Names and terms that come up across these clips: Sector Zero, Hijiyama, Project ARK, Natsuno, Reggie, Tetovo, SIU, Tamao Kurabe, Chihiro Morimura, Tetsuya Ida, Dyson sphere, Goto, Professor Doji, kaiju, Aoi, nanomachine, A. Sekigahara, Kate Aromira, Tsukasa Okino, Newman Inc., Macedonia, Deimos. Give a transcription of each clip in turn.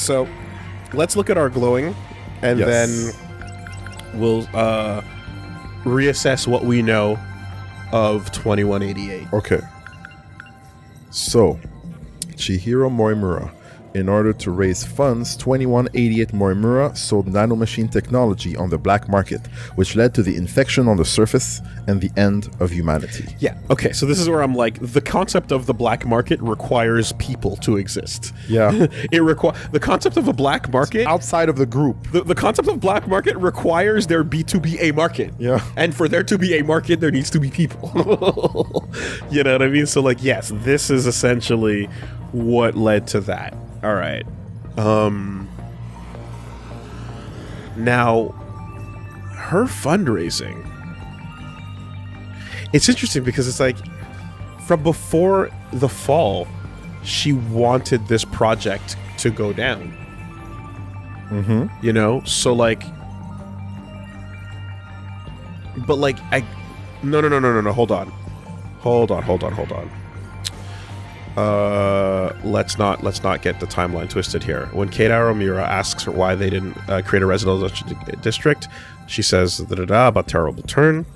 So let's look at our glowing, and then we'll reassess what we know of 2188. Okay. So, Chihiro Morimura. In order to raise funds, 2188 Morimura sold nanomachine technology on the black market, which led to the infection on the surface and the end of humanity. Yeah, okay, so this is where I'm like, the concept of the black market requires people to exist. Yeah. The concept of a black market... outside of the group. The concept of black market requires there be to be a market. Yeah. And for there to be a market, there needs to be people. You know what I mean? So like, yes, this is essentially what led to that. All right. Now, her fundraising. It's interesting because it's like, from before the fall, she wanted this project to go down. Mm-hmm. You know? So, like... But, like, I... No, hold on. Hold on. Let's not get the timeline twisted here. When Kate Aromira asks her why they didn't create a residential district, she says, da-da-da, about terrible turn.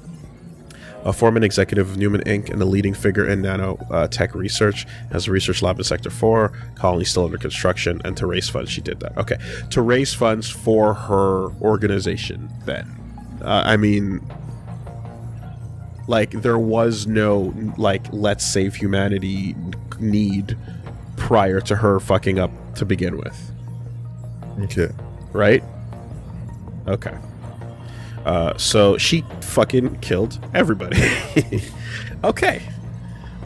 A former executive of Newman Inc. and a leading figure in nanotech research has a research lab in Sector 4, colony still under construction, and to raise funds, she did that. Okay. To raise funds for her organization, then. I mean... like, there was no, like, let's save humanity need prior to her fucking up to begin with. Okay. Right? Okay. So she fucking killed everybody. Okay.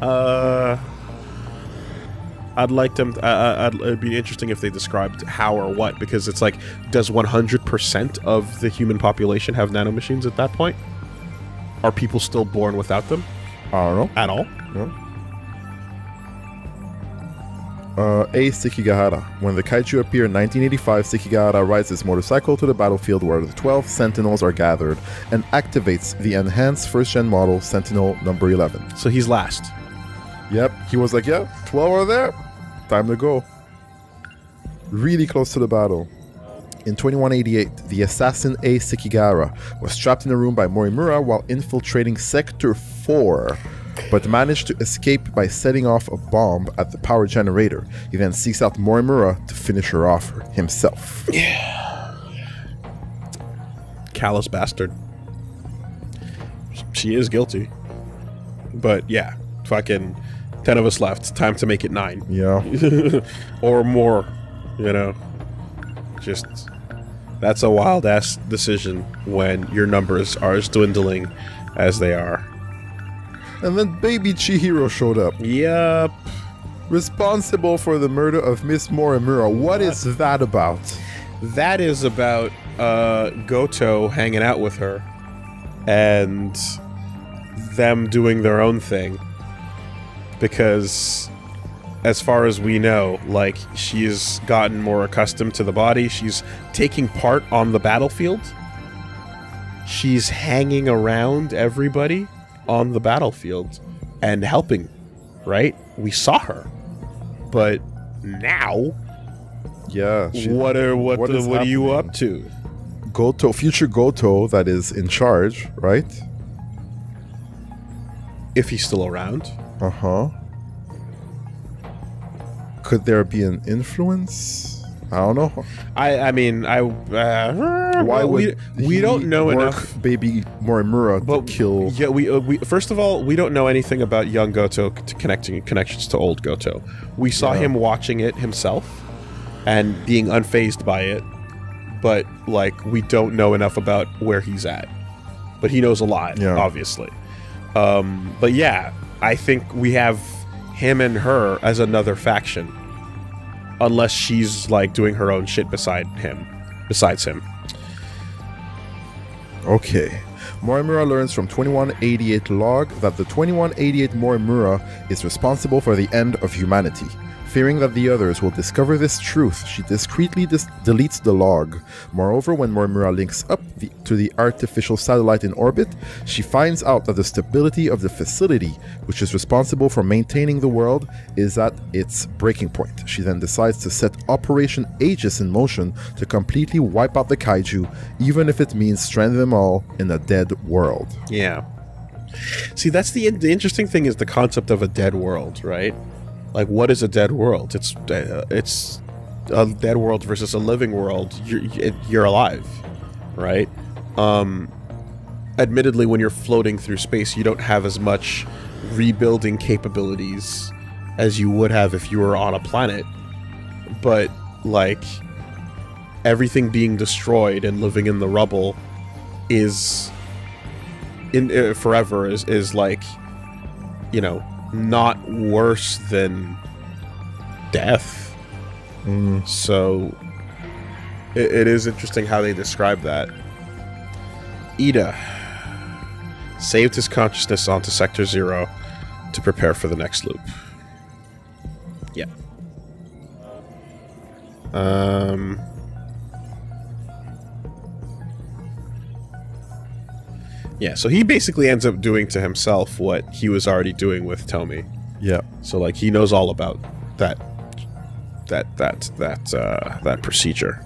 I'd like them... it'd be interesting if they described how or what, because it's like, does 100% of the human population have nanomachines at that point? Are people still born without them? I don't know. At all? No. A. Sekigahara. When the kaiju appear in 1985, Sekigahara rides his motorcycle to the battlefield where the 12 Sentinels are gathered and activates the enhanced first-gen model Sentinel number 11. So he's last. Yep. He was like, yeah, 12 are there. Time to go. Really close to the battle. In 2188, the assassin A. Sekigahara was trapped in a room by Morimura while infiltrating Sector 4, but managed to escape by setting off a bomb at the power generator. He then seeks out Morimura to finish her off himself. Yeah. Callous bastard. She is guilty. But yeah, fucking 10 of us left. Time to make it 9. Yeah. Or more, you know. Just... that's a wild-ass decision when your numbers are as dwindling as they are. And then baby Chihiro showed up. Yep. Responsible for the murder of Miss Morimura. What is that about? That is about Goto hanging out with her and them doing their own thing. Because... as far as we know, like, she's gotten more accustomed to the body. She's taking part on the battlefield. She's hanging around everybody on the battlefield and helping, right? We saw her. But now... yeah. What are you up to? Goto, future Goto that is in charge, right? If he's still around. Uh-huh. Could there be an influence? I don't know. I mean, why would we don't know enough. Baby Morimura to kill. Yeah, we first of all, we don't know anything about young Goto connections to old Goto. We saw him watching it himself and being unfazed by it, but like we don't know enough about where he's at. But he knows a lot, obviously. But yeah, I think we have him and her as another faction, unless she's like doing her own shit besides him. Okay. Morimura learns from 2188 log that the 2188 Morimura is responsible for the end of humanity. Fearing that the others will discover this truth, she discreetly deletes the log. Moreover, when Morimura links up to the artificial satellite in orbit, she finds out that the stability of the facility, which is responsible for maintaining the world, is at its breaking point. She then decides to set Operation Aegis in motion to completely wipe out the kaiju, even if it means stranding them all in a dead world. Yeah. See, that's the interesting thing is the concept of a dead world, right? Like, what is a dead world? It's a dead world versus a living world. You're alive, right? Admittedly, when you're floating through space, you don't have as much rebuilding capabilities as you would have if you were on a planet. But, like, everything being destroyed and living in the rubble is... forever is like, you know, not worse than death. So it is interesting how they describe that. Ida saved his consciousness onto Sector Zero to prepare for the next loop. Yeah. Yeah, so he basically ends up doing to himself what he was already doing with Tomi. Yeah. So, like, he knows all about that procedure.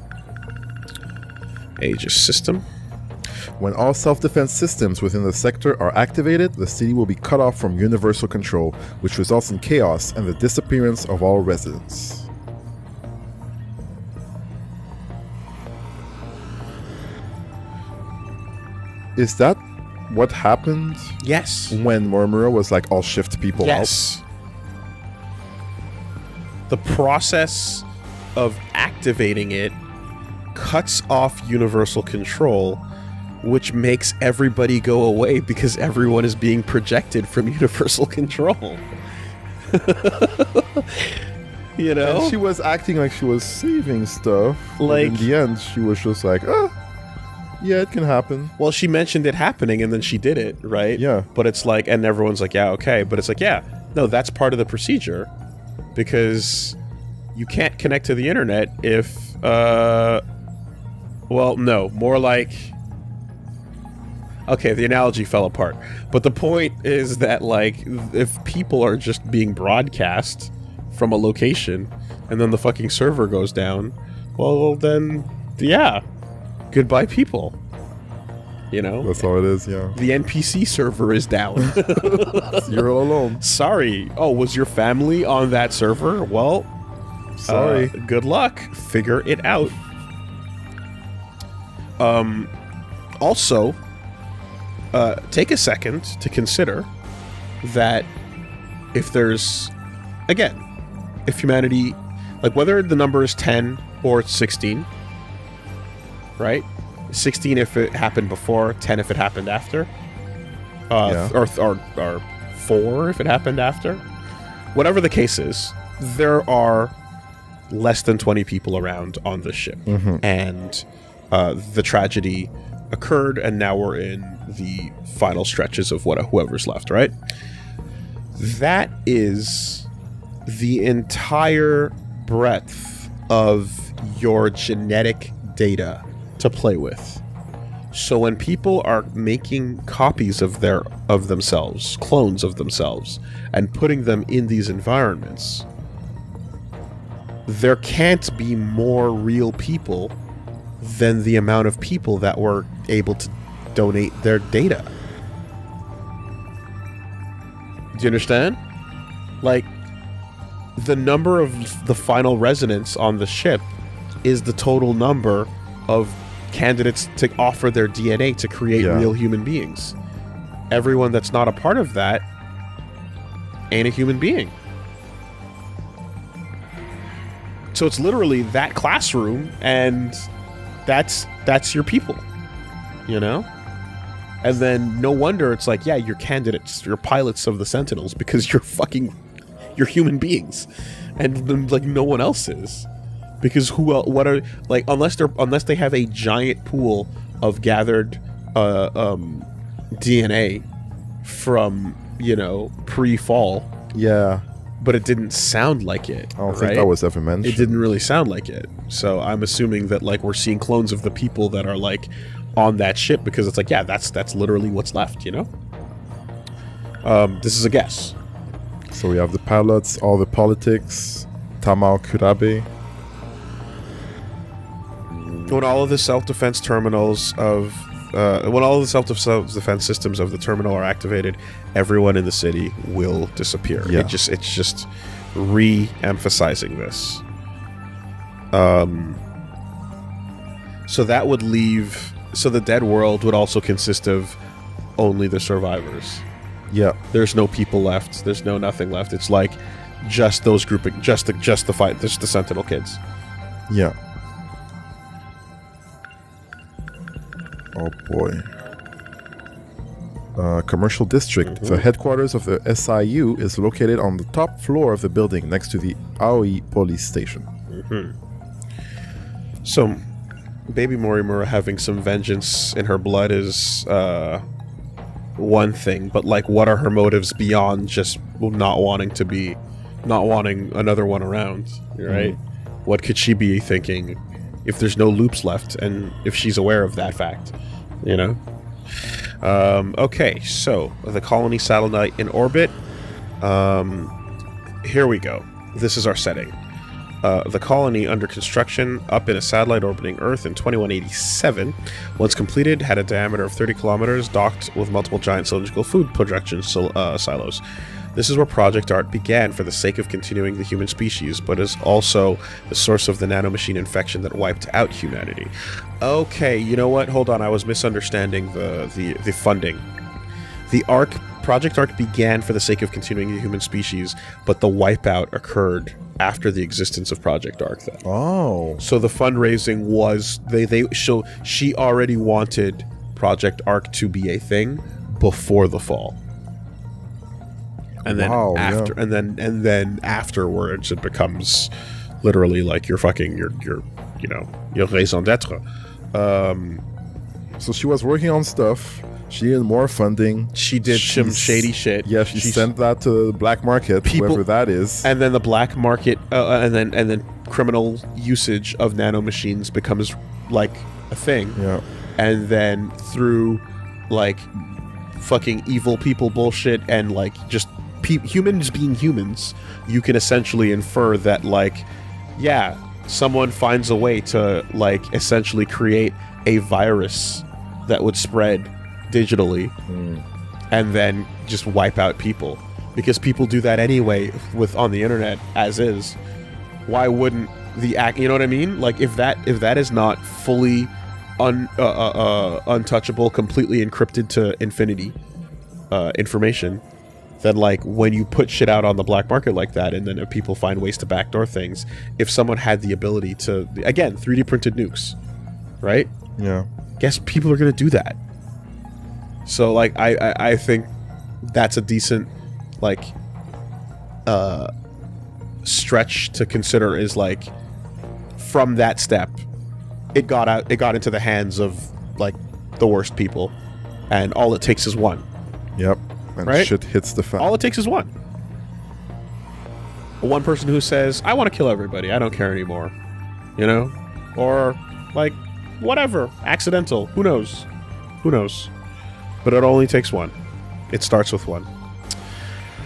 Aegis system. When all self-defense systems within the sector are activated, the city will be cut off from universal control, which results in chaos and the disappearance of all residents. Is that what happened? Yes. When Morimura was like, I'll shift people out. The process of activating it cuts off universal control, which makes everybody go away because everyone is being projected from universal control. You know? And she was acting like she was saving stuff. Like, in the end, she was just like, ah. Yeah, it can happen. Well, she mentioned it happening, and then she did it, right? Yeah. But it's like, and everyone's like, yeah, okay. But it's like, yeah, no, that's part of the procedure, because you can't connect to the internet if, well, no, more like, okay, the analogy fell apart. But the point is that, like, if people are just being broadcast from a location, and then the fucking server goes down, well, then, yeah. Goodbye, people. You know? That's all it is, yeah. The NPC server is down. You're all alone. Sorry. Oh, was your family on that server? Well, sorry. Good luck. Figure it out. Also, take a second to consider that if there's, again, if humanity, like whether the number is 10 or 16, right? 16 if it happened before, 10 if it happened after, or 4 if it happened after. Whatever the case is, there are less than 20 people around on this ship. And the tragedy occurred, and now we're in the final stretches of whoever's left, right? That is the entire breadth of your genetic data to play with. So when people are making copies of themselves, clones of themselves, and putting them in these environments, there can't be more real people than the amount of people that were able to donate their data. Do you understand? Like, the number of the final residents on the ship is the total number of candidates to offer their DNA to create real human beings. Everyone that's not a part of that ain't a human being. So it's literally that classroom, and that's your people, you know? And then no wonder it's like, yeah, you're candidates, you're pilots of the Sentinels, because you're human beings, and like no one else is. Because unless they have a giant pool of gathered DNA from pre-fall. Yeah. But it didn't sound like it. I don't think that was ever mentioned. It didn't really sound like it. So I'm assuming that like we're seeing clones of the people that are like on that ship, because it's like, yeah, that's literally what's left, you know? This is a guess. So we have the pilots, all the politics, Tamao Kurabe. When all of the self-defense terminals of when all of the self-defense systems of the terminal are activated, everyone in the city will disappear. Yeah. It's just re-emphasizing this. So that would leave. So the dead world would also consist of only the survivors. Yeah. There's no people left. There's no nothing left. It's like just those grouping, just the fight, just the Sentinel kids. Yeah. Oh boy. Commercial district. The headquarters of the SIU is located on the top floor of the building next to the Aoi police station. So, baby Morimura having some vengeance in her blood is one thing, but like what are her motives beyond just not wanting another one around, right? What could she be thinking? If there's no loops left, and if she's aware of that fact, you know? Okay, so, the colony satellite in orbit. Here we go. This is our setting. The colony under construction, up in a satellite orbiting Earth in 2187. Once completed, had a diameter of 30 kilometers, docked with multiple giant cylindrical food production silos. This is where Project ARK began for the sake of continuing the human species, but is also the source of the nanomachine infection that wiped out humanity. Okay, you know what? Hold on, I was misunderstanding the funding. The Project ARK began for the sake of continuing the human species, but the wipeout occurred after the existence of Project ARK then. Oh. So the fundraising was she already wanted Project ARK to be a thing before the fall. And then after, and then afterwards, it becomes literally like your raison d'être. So she was working on stuff. She needed more funding. She did some shady shit. Yeah, she sent that to the black market, whoever that is. And then the black market, and then criminal usage of nanomachines becomes like a thing. Yeah. And then through like fucking evil people bullshit and like just humans being humans, you can essentially infer that, like, yeah, someone finds a way to, like, essentially create a virus that would spread digitally and then just wipe out people. Because people do that anyway on the internet, as is. Why wouldn't you know what I mean? Like, if that is not fully untouchable, completely encrypted to infinity information, then, like, when you put shit out on the black market like that, and then if people find ways to backdoor things, if someone had the ability to, again, 3D printed nukes, right? Yeah. Guess people are going to do that. So, like, I think that's a decent, like, stretch to consider is, like, from that step, it got out, it got into the hands of, like, the worst people, and all it takes is one. Yep. And right? Shit hits the fan. All it takes is one. One person who says, I want to kill everybody. I don't care anymore. You know? Or, like, whatever. Accidental. Who knows? Who knows? But it only takes one. It starts with one.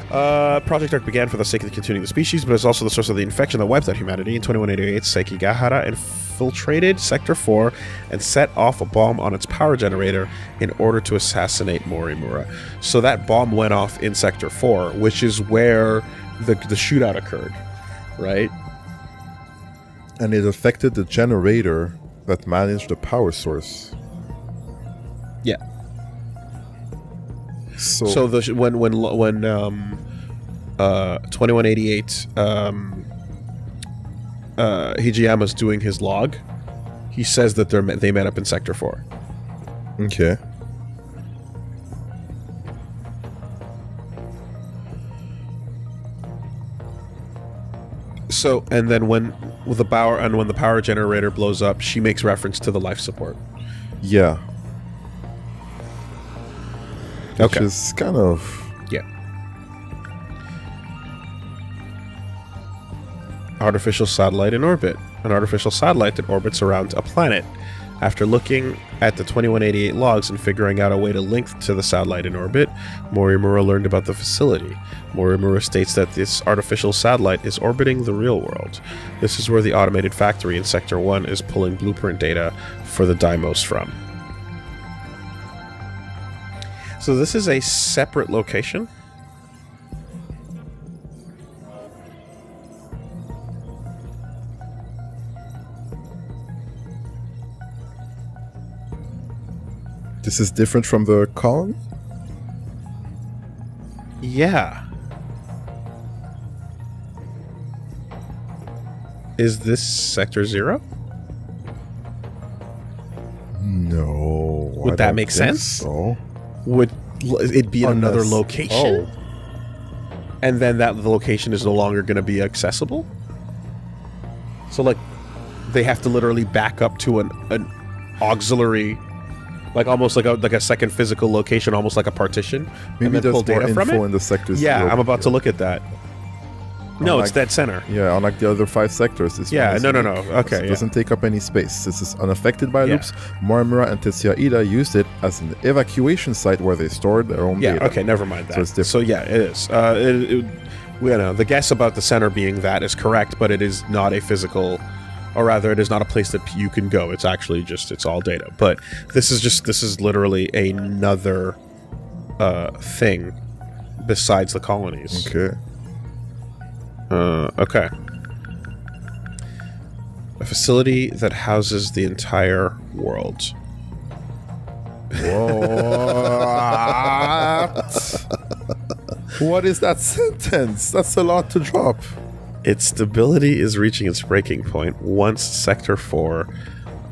Project ARK began for the sake of continuing the species, but it's also the source of the infection that wiped out humanity. In 2188, Sekigahara infiltrated Sector 4 and set off a bomb on its power generator in order to assassinate Morimura. So that bomb went off in Sector 4, which is where the shootout occurred, right? And it affected the generator that managed the power source. Yeah. So the when 2188 Hijiyama's doing his log, he says that they met up in Sector 4. Okay. So and then when the power generator blows up, she makes reference to the life support. Yeah. Which is kind of... Yeah. artificial satellite in orbit, an artificial satellite that orbits around a planet. After looking at the 2188 logs and figuring out a way to link to the satellite in orbit, Morimura learned about the facility. Morimura states that this artificial satellite is orbiting the real world. This is where the automated factory in Sector 1 is pulling blueprint data for the Deimos from. So this is a separate location? This is different from the colony? Yeah. Is this Sector Zero? No. Would that make sense? So. Would it be another location? Oh. And then that location is no longer going to be accessible? So, like, they have to literally back up to an auxiliary... Like almost like a second physical location, almost like a partition. Maybe there's more info in the sectors. Yeah, I'm about to look at that. No, it's that center. Yeah, unlike the other 5 sectors. Yeah, no. Okay. It doesn't take up any space. This is unaffected by loops. Morimura and Tetsuya Ida used it as an evacuation site where they stored their own data. Yeah, okay, never mind that. So, it's different. So yeah, it is. The guess about the center being that is correct, but it is not a physical... Or rather, it is not a place that you can go. It's actually just, it's all data. But this is literally another thing besides the colonies. Okay. Okay. A facility that houses the entire world. What? What is that sentence? That's a lot to drop. Its stability is reaching its breaking point. Once Sector 4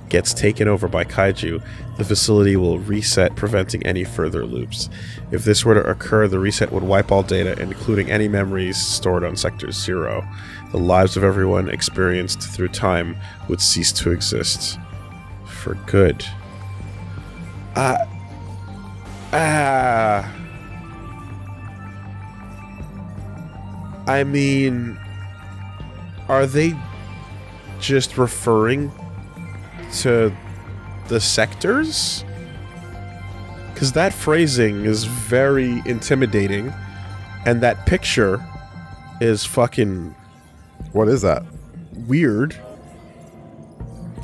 gets taken over by kaiju, the facility will reset, preventing any further loops. If this were to occur, the reset would wipe all data, including any memories stored on Sector 0. The lives of everyone experienced through time would cease to exist. For good. I mean... Are they just referring to the sectors? Because that phrasing is very intimidating, and that picture is fucking... What is that? Weird.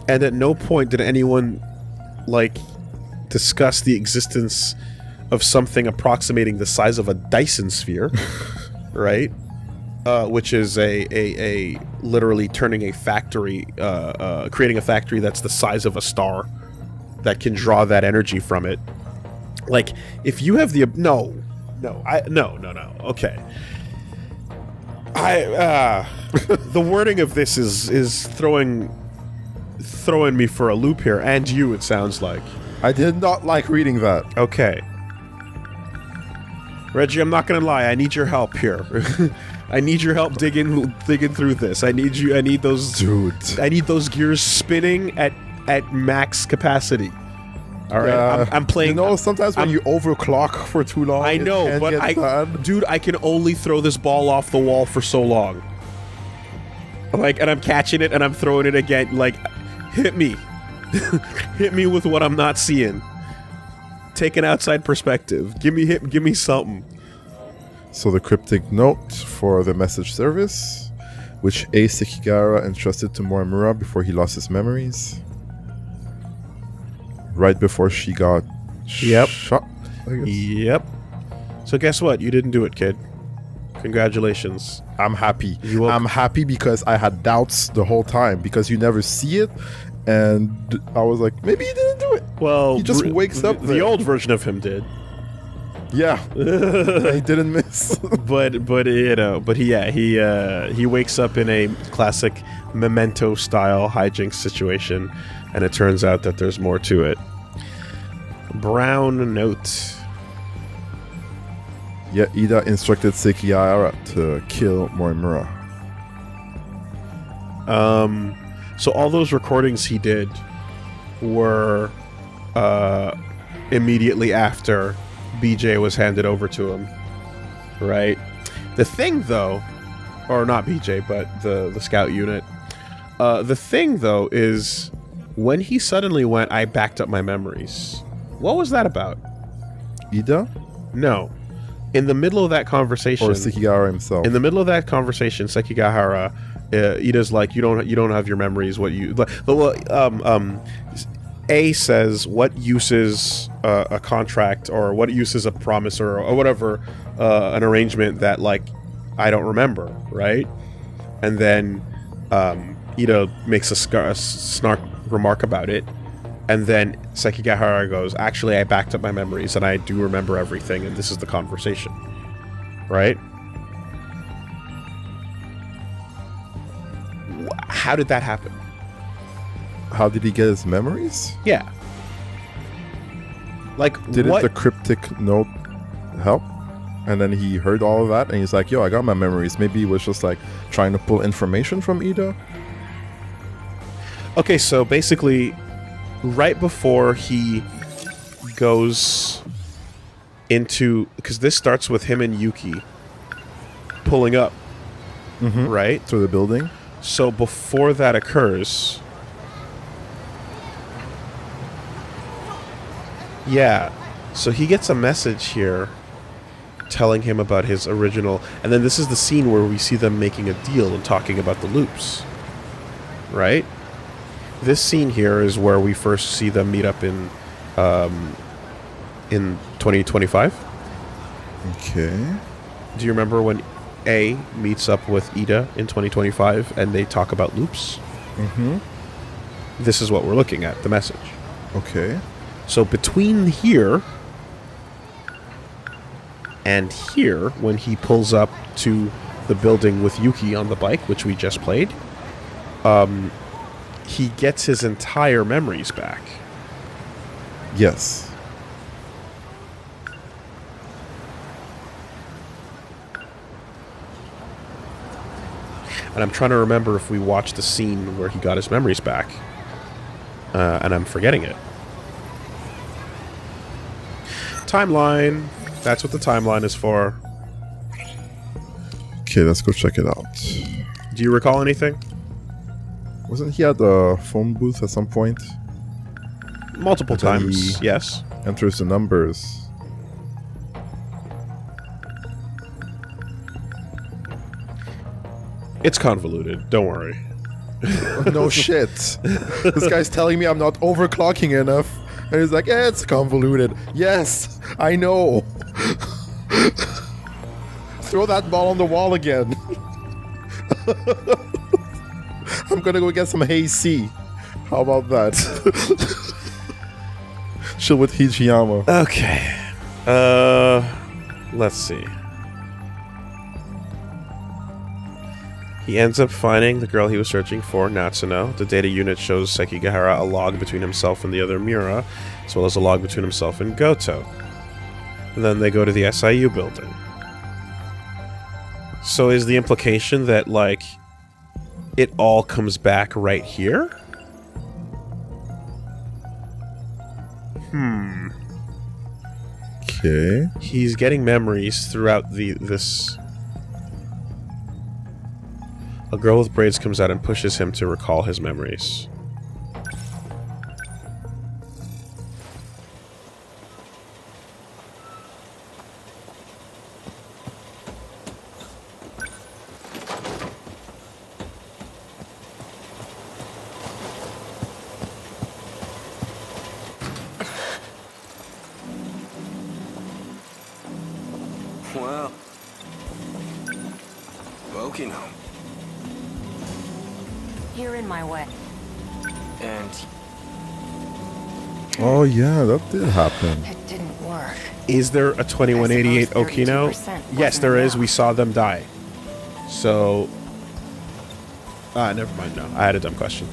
And at no point did anyone, like, discuss the existence of something approximating the size of a Dyson sphere, right? Which is a literally turning a factory, creating a factory that's the size of a star that can draw that energy from it. Like, if you have the... No. Okay. The wording of this is throwing me for a loop here, and you, it sounds like. I did not like reading that. Okay. Reggie, I'm not gonna lie, I need your help here. I need your help digging through this. I need those gears spinning at max capacity. All right, I'm playing. You know, sometimes when you overclock for too long, I know, but dude, I can only throw this ball off the wall for so long. Like, and I'm catching it and I'm throwing it again. Like, hit me, hit me with what I'm not seeing. Take an outside perspective. Give me something. So the cryptic note for the message service, which A. Sekigahara entrusted to Morimura before he lost his memories. Right before she got shot, I guess. Yep. So guess what? You didn't do it, kid. Congratulations. I'm happy. I'm happy because I had doubts the whole time, because you never see it. And I was like, maybe he didn't do it. Well, he just wakes up. The old version of him did. Yeah, he didn't miss. but you know, he wakes up in a classic Memento style hijinks situation, and it turns out that there's more to it. Brown note. Yeah, Ida instructed Sekigahara to kill Morimura. So all those recordings he did were immediately after BJ was handed over to him, right? The thing, though, Or not BJ, but the scout unit. The thing, though, is when he suddenly went, I backed up my memories. What was that about? Ida? No. In the middle of that conversation... Or Sekigahara himself. In the middle of that conversation, Sekigahara, Ida's like, you don't have your memories, what you... A says, what uses a contract, or what uses a promise, or whatever, an arrangement that, like, I don't remember, right? And then Ida makes a snark remark about it, and then Sekigahara goes, actually, I backed up my memories, and I do remember everything, and this is the conversation, right? How did that happen? How did he get his memories? Yeah. Like, did the cryptic note help? And then he heard all of that, and he's like, yo, I got my memories. Maybe he was just, like, trying to pull information from Ida? Okay, so basically, right before he goes into... Because this starts with him and Yuki pulling up, right? To the building. So before that occurs... Yeah, so he gets a message here telling him about his original... And then this is the scene where we see them making a deal and talking about the loops. Right? This scene here is where we first see them meet up in 2025. Okay. Do you remember when A meets up with Ida in 2025 and they talk about loops? Mm-hmm. This is what we're looking at, the message. Okay. So between here and here, when he pulls up to the building with Yuki on the bike, which we just played, he gets his entire memories back. Yes. And I'm trying to remember if we watched the scene where he got his memories back. And I'm forgetting it. Timeline. That's what the timeline is for. Okay, let's go check it out. Do you recall anything? Wasn't he at the phone booth at some point? Multiple times, yes. Enters the numbers. It's convoluted, don't worry. No shit. This guy's telling me I'm not overclocking enough. And he's like, eh, it's convoluted. Yes, I know. Throw that ball on the wall again. I'm gonna go get some Hay C. How about that? Chill with Hijiyama. Okay. Let's see. He ends up finding the girl he was searching for, Natsuno. The data unit shows Sekigahara a log between himself and the other Mura, as well as a log between himself and Goto. And then they go to the SIU building. So is the implication that, like, it all comes back right here? Hmm. Okay. He's getting memories throughout this... A girl with braids comes out and pushes him to recall his memories. Well, Okino. You're in my way. And oh yeah, that did happen. It didn't work. Is there a 2188 Okino? Yes, there is. We saw them die. So never mind. No, I had a dumb question.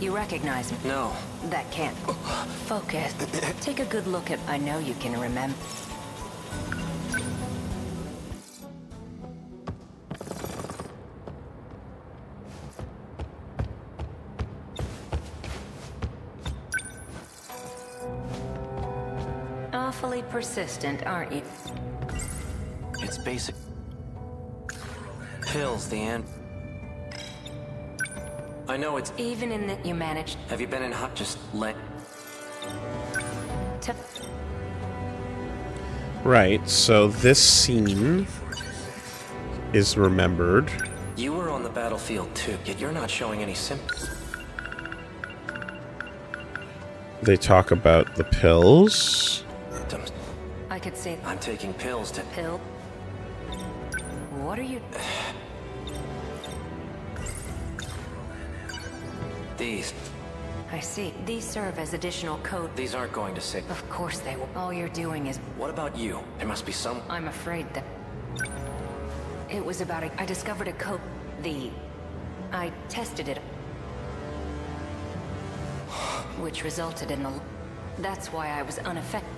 You recognize me? No. That can't. Focus. Take a good look at. I know you can remember. Persistent, aren't you? It's basic. pills, the end. I know it's... Even in that you managed... Have you been in hot... Just let... To... Right, so this scene is remembered. You were on the battlefield too, yet you're not showing any symptoms. They talk about the pills. I could say I'm taking pills to pill. What are you? These. I see. These serve as additional code. These aren't going to say. Of course they will. All you're doing is. What about you? There must be some. I'm afraid that. It was about I discovered a code. I tested it. Which resulted in the... That's why I was unaffected.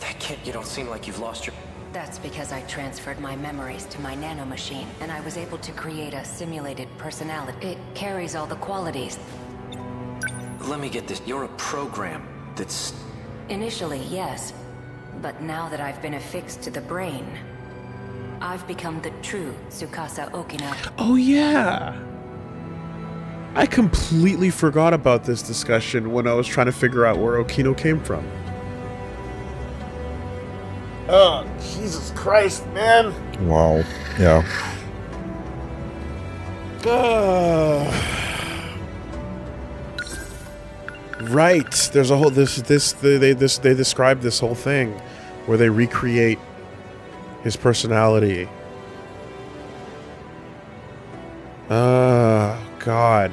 That kid, you don't seem like you've lost your... That's because I transferred my memories to my nanomachine, and I was able to create a simulated personality. It carries all the qualities. Let me get this. You're a program that's... Initially, yes. But now that I've been affixed to the brain... I've become the true Tsukasa Okino. Oh, yeah! I completely forgot about this discussion when I was trying to figure out where Okino came from. Oh, Jesus Christ, man! Wow. Yeah. Right. There's a whole they describe this whole thing where they recreate his personality. God.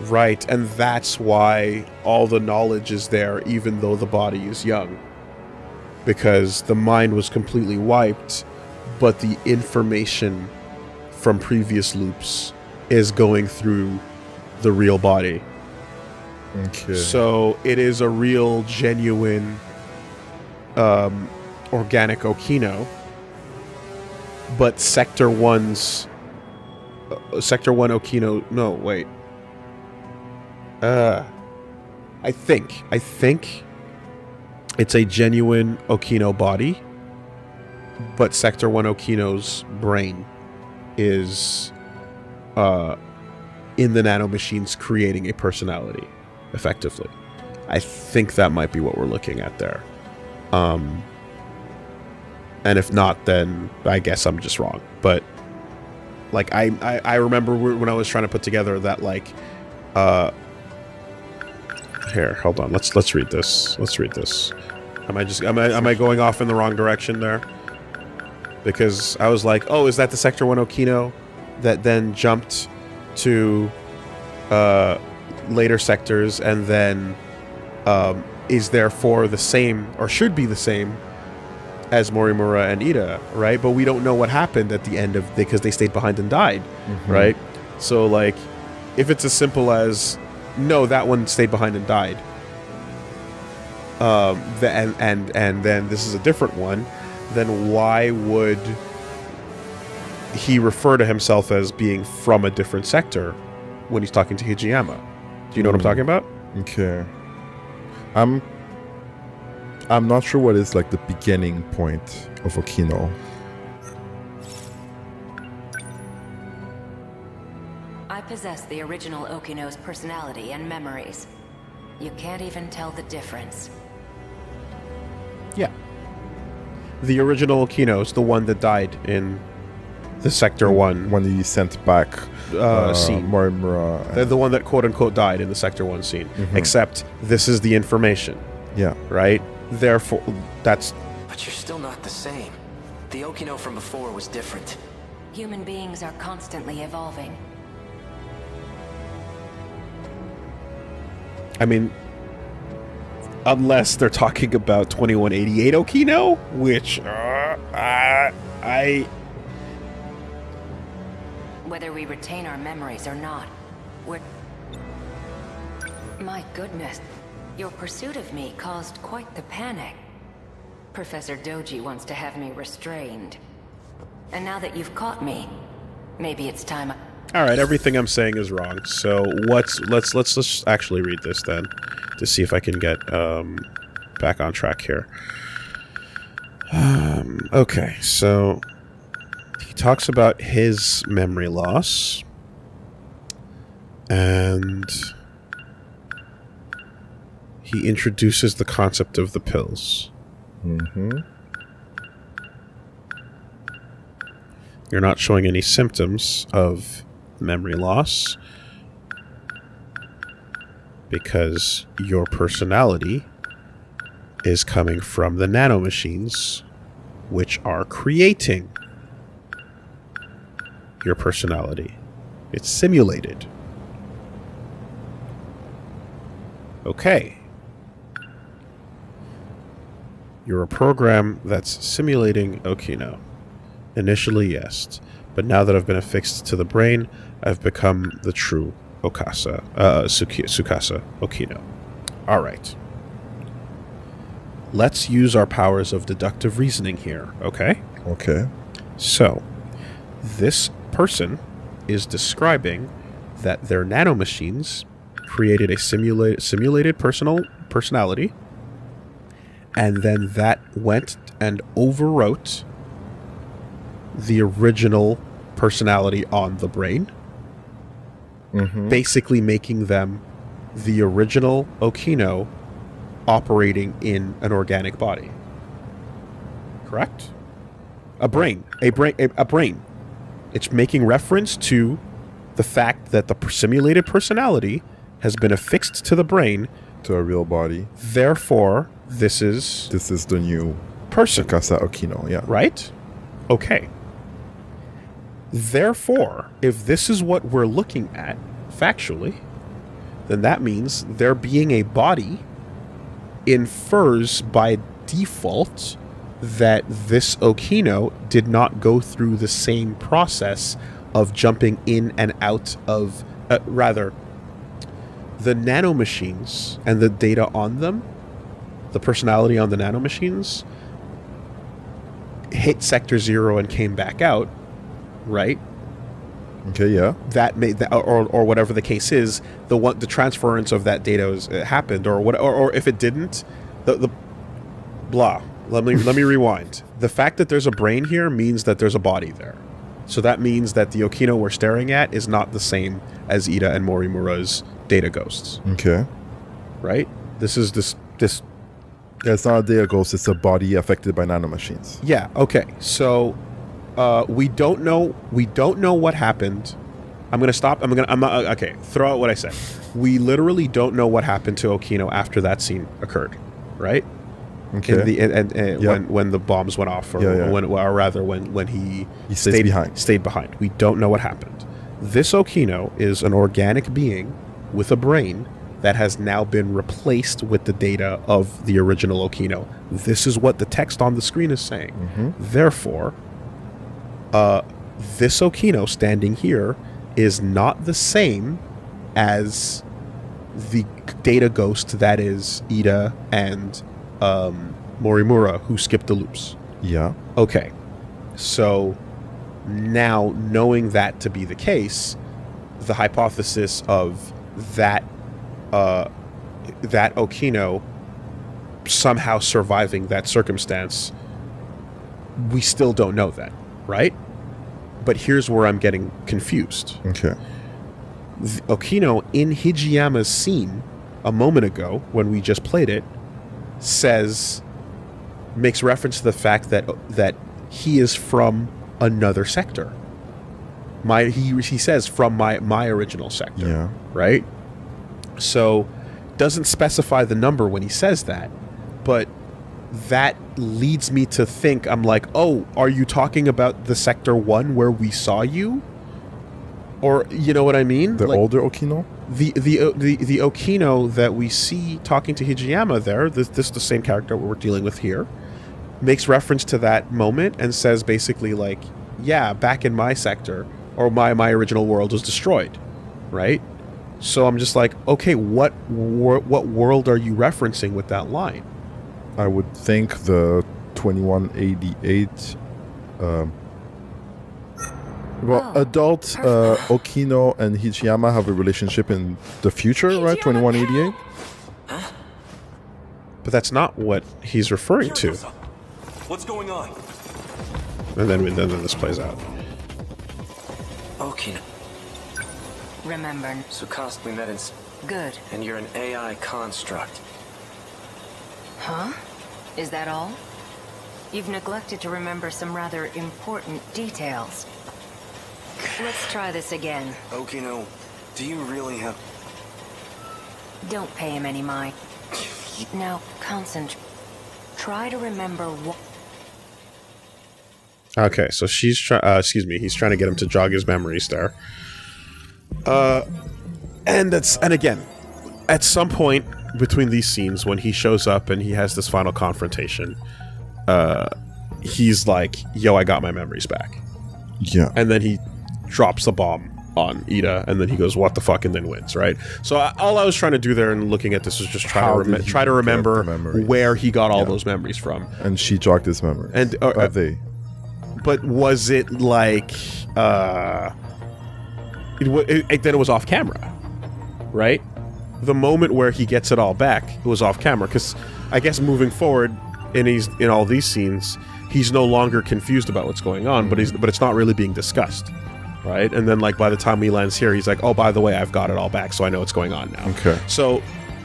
Right, and that's why all the knowledge is there, even though the body is young. Because the mind was completely wiped, but the information from previous loops is going through the real body. Okay. So it is a real, genuine, organic Okino, but Sector 1 Okino... No, wait. I think it's a genuine Okino body, but Sector 1 Okino's brain is in the nanomachines creating a personality, effectively. I think that might be what we're looking at there. And if not, then I guess I'm just wrong. But... Like, I remember when I was trying to put together that, like, here, hold on, let's read this. Let's read this. Am I going off in the wrong direction there? Because I was like, oh, is that the Sector 1 Okino that then jumped to, later sectors and then, is therefore the same, or should be the same, as Morimura and Ida, right? But we don't know what happened at the end of... Because they stayed behind and died, mm-hmm. right? So, like, if it's as simple as... No, that one stayed behind and died. And then this is a different one. Then why would he refer to himself as being from a different sector when he's talking to Hijiyama? Do you know what I'm talking about? Okay. I'm not sure what is, like, the beginning point of Okino. I possess the original Okino's personality and memories. You can't even tell the difference. Yeah. The original Okino is the one that died in the Sector 1. When he sent back scene. Morimura. They're the one that, quote-unquote, died in the Sector 1 scene. Mm-hmm. Except, this is the information. Yeah. Right? Therefore, that's... But you're still not the same. The Okino from before was different. Human beings are constantly evolving. I mean, unless they're talking about 2188 Okino, which whether we retain our memories or not, we're... My goodness. Your pursuit of me caused quite the panic. Professor Doji wants to have me restrained. And now that you've caught me, maybe it's time. All right, everything I'm saying is wrong. So let's actually read this then to see if I can get back on track here. Okay, so he talks about his memory loss. And he introduces the concept of the pills. Mm-hmm. You're not showing any symptoms of memory loss because your personality is coming from the nanomachines, which are creating your personality. It's simulated. Okay. You're a program that's simulating Okino. Initially, yes. But now that I've been affixed to the brain, I've become the true Tsukasa Okino. Alright. Let's use our powers of deductive reasoning here, okay? Okay. So, this person is describing that their nanomachines created a simulated personality, and then that went and overwrote the original personality on the brain, basically making them the original Okino operating in an organic body. Correct? A brain. It's making reference to the fact that the simulated personality has been affixed to the brain. To a real body. Therefore, this is... This is the new... Person. Tsukasa Okino, yeah. Right? Okay. Therefore, if this is what we're looking at factually, then that means there being a body infers by default that this Okino did not go through the same process of jumping in and out of... rather, the nanomachines and the data on them, the personality on the nanomachines, hit Sector Zero and came back out, right? Okay, yeah. That made that, or whatever the case is, the transference of that data happened, or if it didn't, the blah. Let me rewind. The fact that there's a brain here means that there's a body there, so that means that the Okino we're staring at is not the same as Ida and Morimura's data ghosts. Okay. Right. This. Yeah, it's not a data ghost. It's a body affected by nanomachines. Yeah. Okay. So. We don't know what happened. Throw out what I said. We literally don't know what happened to Okino after that scene occurred, right? Okay. When the bombs went off, when he stayed behind. We don't know what happened. This Okino is an organic being with a brain that has now been replaced with the data of the original Okino. This is what the text on the screen is saying. Therefore. This Okino standing here is not the same as the data ghost that is Ida and Morimura, who skipped the loops. Yeah. Okay. So now, knowing that to be the case, the hypothesis of that Okino somehow surviving that circumstance, we still don't know that. Right? But here's where I'm getting confused. Okay. The Okino in Hijiyama's scene a moment ago, when we just played it, makes reference to the fact that he is from another sector. He says from my original sector. Yeah. Right? So doesn't specify the number when he says that, but that leads me to think, I'm like, oh, are you talking about the Sector 1 where we saw you? Or, you know what I mean? The, like, older Okino? The Okino that we see talking to Hijiyama there, this is the same character we're dealing with here, makes reference to that moment and says basically like, yeah, back in my sector, or my original world was destroyed, right? So I'm just like, okay, what world are you referencing with that line? I would think the 2188, adult Okino and Hijiyama have a relationship in the future, Hijiyama, right? 2188? But that's not what he's referring to. What's going on? And then this plays out. Okino. Remember. Tsukasa, we met in... Good. And you're an AI construct. Huh? Is that all? You've neglected to remember some rather important details. Let's try this again. Okino, do you really have... Don't pay him any mind. Now, concentrate. Try to remember what... Okay, so she's trying... excuse me, he's trying to get him to jog his memories there. And again, at some point between these scenes, when he shows up and he has this final confrontation, he's like, yo, I got my memories back. Yeah. And then he drops the bomb on Ida, and then he goes, what the fuck, and then wins, right? So all I was trying to do there and looking at this was just try to remember where he got all those memories from. And she jogged his memories. And, but was it like... then it was off camera, right? The moment where he gets it all back, it was off camera, because I guess moving forward, in all these scenes, he's no longer confused about what's going on, but it's not really being discussed. Right, and then like by the time he lands here, he's like, "Oh, by the way, I've got it all back, so I know what's going on now." Okay. So,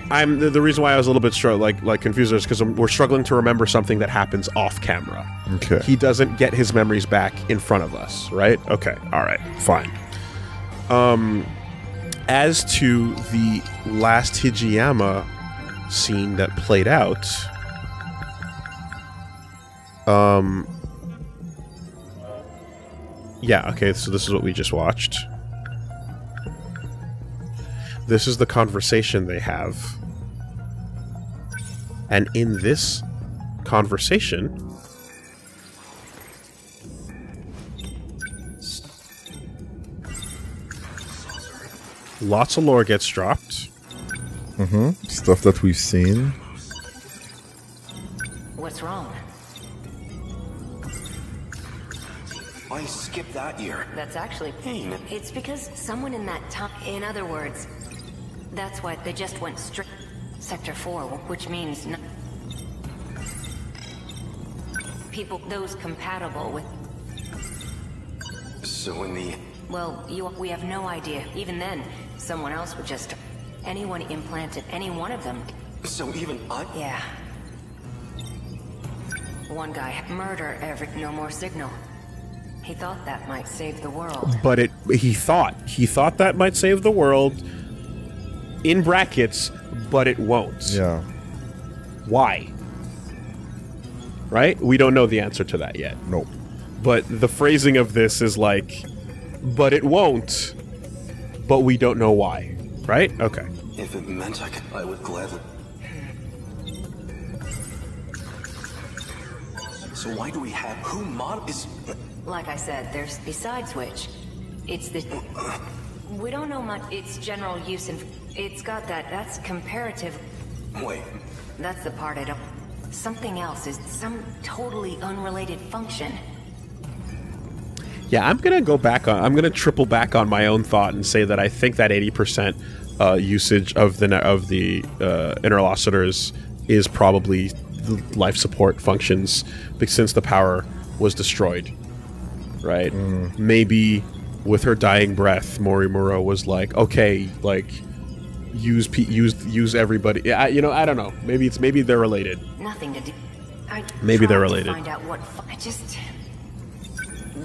I'm the reason why I was a little bit confused is because we're struggling to remember something that happens off camera. Okay. He doesn't get his memories back in front of us, right? Okay. All right. Fine. As to the last Hijiyama scene that played out, Yeah, okay, so this is what we just watched. This is the conversation they have. And in this conversation... lots of lore gets dropped. Mm-hmm. Stuff that we've seen. What's wrong? I skipped that year. That's actually pain. It's because someone in that time, in other words, that's why they just went straight Sector 4, which means no people, those compatible with. So in the we have no idea. Even then, someone else would just anyone implanted any one of them. So even I. Yeah. One guy murder every no more signal. He thought that might save the world. But he thought that might save the world, in brackets, but it won't. Yeah. Why? Right? We don't know the answer to that yet. Nope. But the phrasing of this is like, but it won't, but we don't know why. Right? Okay. If it meant I would gladly. So why do we have Like I said, there's besides which, it's the we don't know much. It's general use and it's got that's comparative. Wait, that's the part I don't. Something else is some totally unrelated function. Yeah, I'm gonna go back on. I'm gonna triple back on my own thought and say that I think that 80% usage of the interlocutors is probably life support functions, since the power was destroyed. Right? Mm. Maybe with her dying breath, Morimura was like, "Okay, like use everybody." Yeah, I don't know. Maybe they're related. Nothing to do. Maybe they're related. Find out what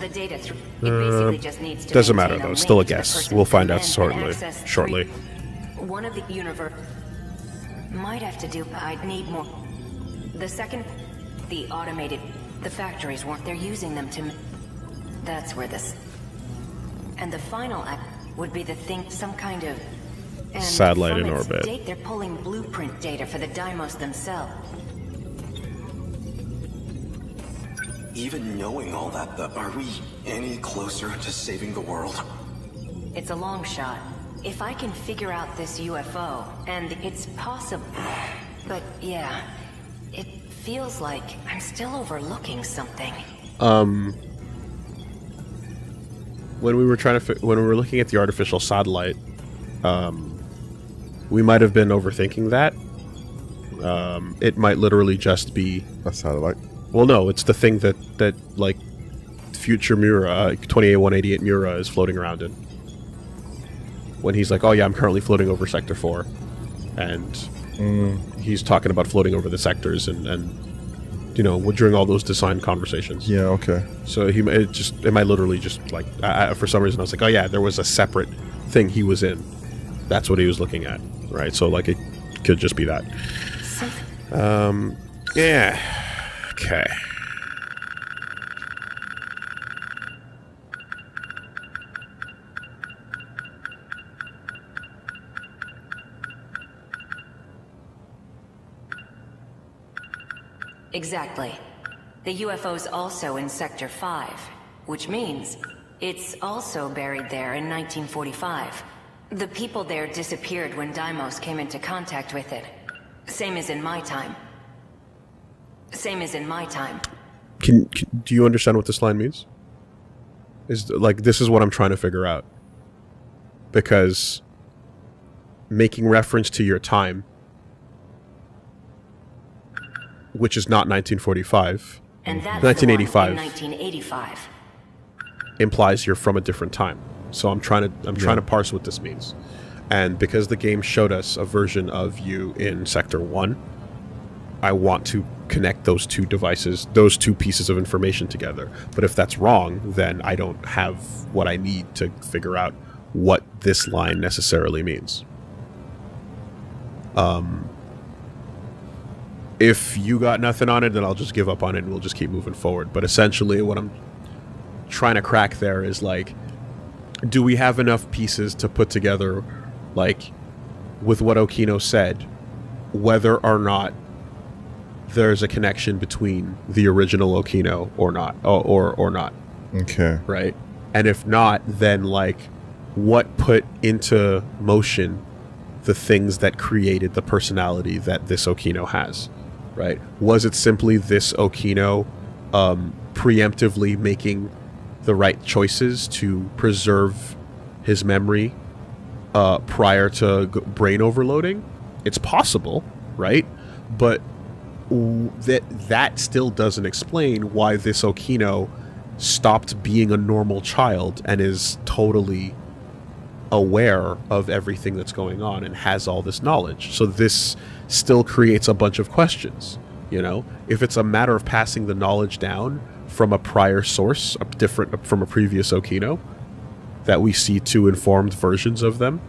the data through basically just needs to. Doesn't matter though. It's still a guess. We'll find out shortly. One of the universe might have to do. I'd need more. The second, the automated, the factories weren't. They're using them to. That's where this... And the final act would be the thing, some kind of... And satellite in orbit. They're pulling blueprint data for the Deimos themselves. Even knowing all that, though, are we any closer to saving the world? It's a long shot. If I can figure out this UFO, and it's possible... But, yeah, it feels like I'm still overlooking something. When we were looking at the artificial satellite, we might have been overthinking that. It might literally just be a satellite. Well, no, it's the thing that like future Mura, 28188 Mura is floating around in. When he's like, oh yeah, I'm currently floating over Sector 4. And he's talking about floating over the sectors and you know, during all those design conversations. Yeah, okay. So he it might literally just like, for some reason I was like, oh yeah, there was a separate thing he was in. That's what he was looking at, right? So like it could just be that. Yeah. Okay. Exactly. The UFO's also in Sector 5, which means it's also buried there in 1945. The people there disappeared when Deimos came into contact with it. Same as in my time. Do you understand what this line means? Is like, this is what I'm trying to figure out. Because making reference to your time, which is not 1945, and that's 1985, 1985 implies you're from a different time. So I'm trying to parse what this means. And because the game showed us a version of you in Sector 1, I want to connect those two devices, those two pieces of information together. But if that's wrong, then I don't have what I need to figure out what this line necessarily means. If you got nothing on it, then I'll just give up on it and we'll just keep moving forward. But essentially what I'm trying to crack there is like, do we have enough pieces to put together, like, with what Okino said, whether or not there's a connection between the original Okino or not, or not. Okay. Right? And if not, then, like, what put into motion the things that created the personality that this Okino has, right? Was it simply this Okino preemptively making the right choices to preserve his memory prior to brain overloading? It's possible, right? But that still doesn't explain why this Okino stopped being a normal child and is totally aware of everything that's going on and has all this knowledge. So this still creates a bunch of questions, you know? If it's a matter of passing the knowledge down from a prior source, from a previous Okino, that we see two informed versions of them.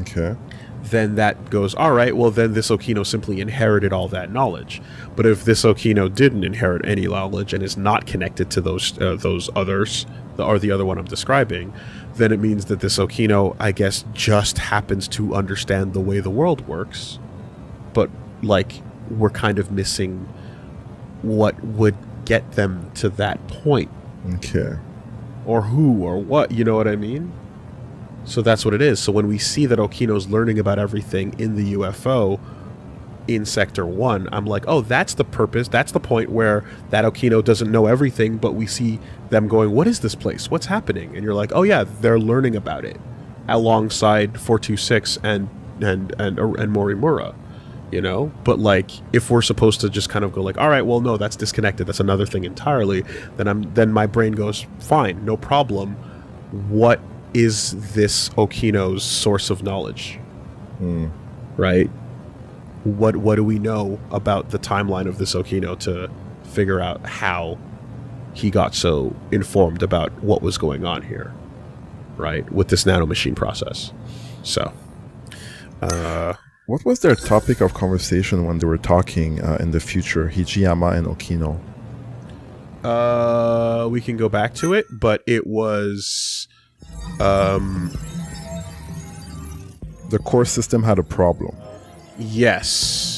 Okay. Then that goes, all right, well, then this Okino simply inherited all that knowledge. But if this Okino didn't inherit any knowledge and is not connected to those others, or the other one I'm describing, then it means that this Okino, I guess, just happens to understand the way the world works. But, like, we're kind of missing what would get them to that point. Okay. Or who or what, you know what I mean? So that's what it is. So when we see that Okino's learning about everything in the UFO in Sector 1, I'm like, oh, that's the purpose. That's the point where that Okino doesn't know everything, but we see them going, what is this place? What's happening? And you're like, oh, yeah, they're learning about it alongside 426 and Morimura, you know? But, like, if we're supposed to just kind of go like, all right, well, no, that's disconnected. That's another thing entirely. Then my brain goes, fine, no problem. What is this Okino's source of knowledge? Right? What do we know about the timeline of this Okino to figure out how he got so informed about what was going on here, right, with this nanomachine process? So what was their topic of conversation when they were talking in the future, Hijiyama and Okino? We can go back to it, but it was the core system had a problem. Yes.